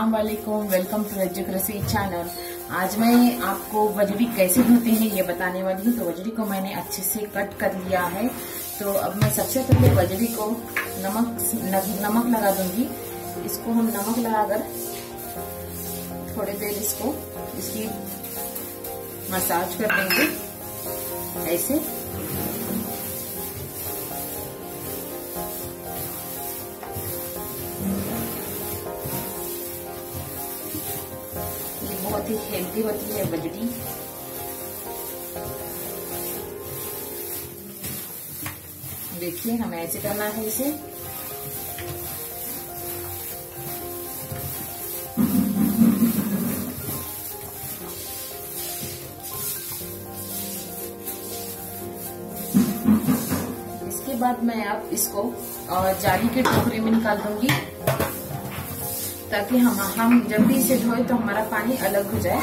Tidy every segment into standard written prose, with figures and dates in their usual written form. अस्सलाम वालेकुम, welcome to रज्जो की रसोई चैनल। आज मैं आपको वजरी कैसे धोते हैं ये बताने वाली हूँ। तो वजरी को मैंने अच्छे से कट कर लिया है। तो अब मैं सबसे पहले वजरी को नमक लगा दूंगी। इसको हम नमक लगाकर थोड़ी देर इसकी मसाज कर देंगे ऐसे। बहुत ही हेल्दी होती है बजड़ी। देखिए हमें ऐसे करना है इसे। इसके बाद मैं आप इसको जाली के टोकरे में निकाल दूंगी ताकि हम जब भी इसे धोए तो हमारा पानी अलग हो जाए।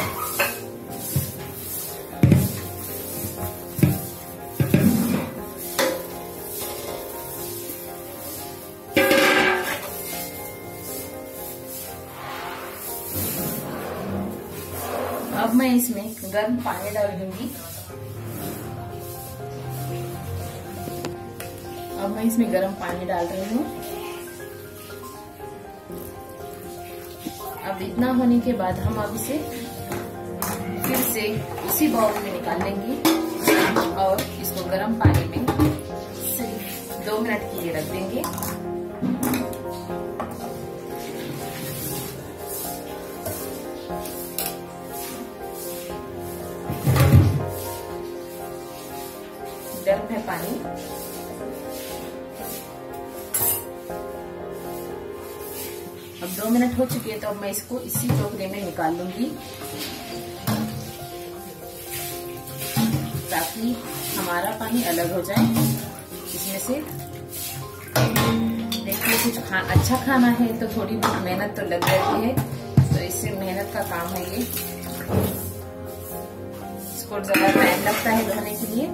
अब मैं इसमें गर्म पानी डाल दूंगी। अब मैं इसमें गर्म पानी डाल रही हूँ। अब इतना होने के बाद हम अब इसे फिर से उसी बाउल में निकाल लेंगे और इसको गर्म पानी में सिर्फ 2 मिनट के लिए रख देंगे। गर्म है पानी। अब 2 मिनट हो चुके हैं तो अब मैं इसको इसी टोकरे में निकाल लूंगी ताकि हमारा पानी अलग हो जाए इसमें से। देखिए कुछ अच्छा खाना है तो थोड़ी बहुत मेहनत तो लग जाती है, तो इससे मेहनत का काम है ये। इसको ज्यादा टाइम लगता है धोने के लिए।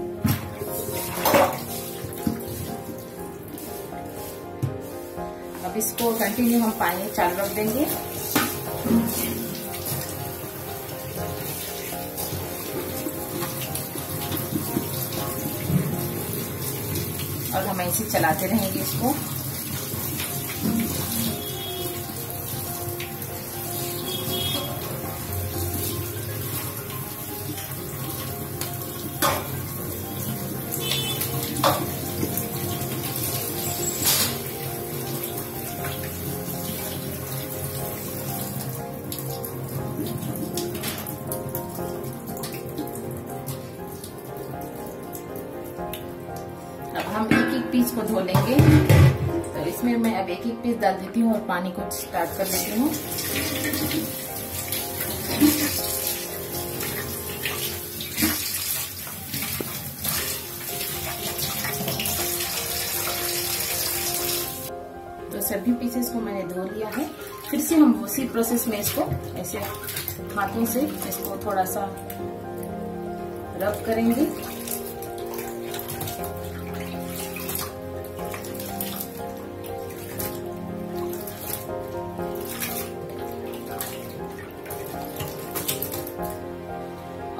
अब इसको कंटिन्यू हम पानी चालू रख देंगे। और हम ऐसे चलाते रहेंगे इसको। अब हम एक एक पीस को धो लेंगे। तो इसमें मैं अब एक एक पीस डाल देती हूँ और पानी को स्टार्ट कर देती हूँ। तो सभी पीसेस को मैंने धो लिया है। फिर से हम उसी प्रोसेस में इसको ऐसे हाथों से इसको थोड़ा सा रब करेंगे।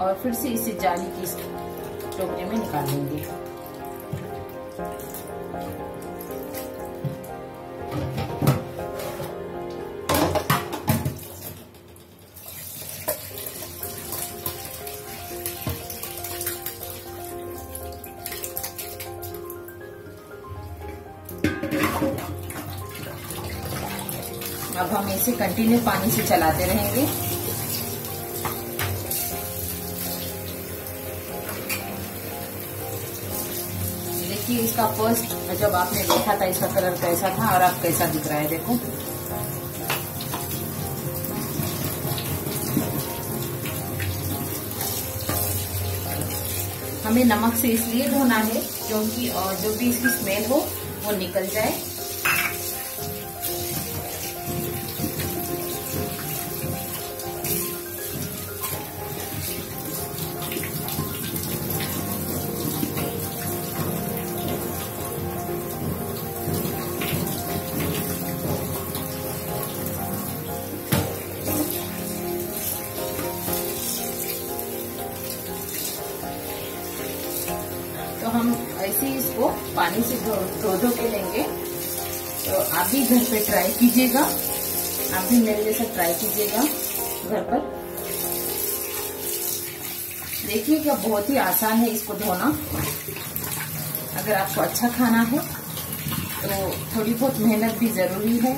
और फिर से इसे जाली की टोकरे में निकाल देंगे। अब हम इसे कंटिन्यू पानी से चलाते रहेंगे। कि इसका फर्स्ट जब आपने देखा था इसका कलर कैसा था और आप कैसा दिख रहा है देखो। हमें नमक से इसलिए धोना है क्योंकि और जो भी इसकी स्मेल हो वो निकल जाए। हम ऐसे ही इसको पानी से धो के लेंगे। तो आप भी घर पे ट्राई कीजिएगा, आप भी मेरे जैसा ट्राई कीजिएगा घर पर। देखिए क्या बहुत ही आसान है इसको धोना। अगर आपको अच्छा खाना है तो थोड़ी बहुत मेहनत भी जरूरी है।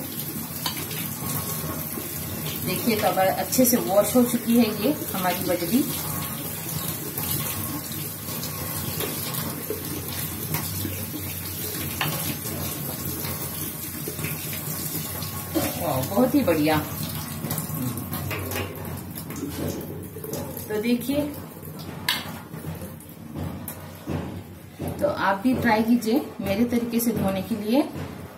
देखिए तो अगर अच्छे से वॉश हो चुकी है ये हमारी बजरी। बहुत ही बढ़िया। तो देखिए, तो आप भी ट्राई कीजिए मेरे तरीके से धोने के लिए।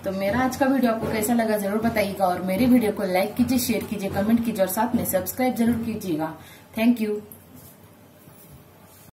तो मेरा आज का वीडियो आपको कैसा लगा जरूर बताइएगा, और मेरे वीडियो को लाइक कीजिए, शेयर कीजिए, कमेंट कीजिए, और साथ में सब्सक्राइब जरूर कीजिएगा। Thank you.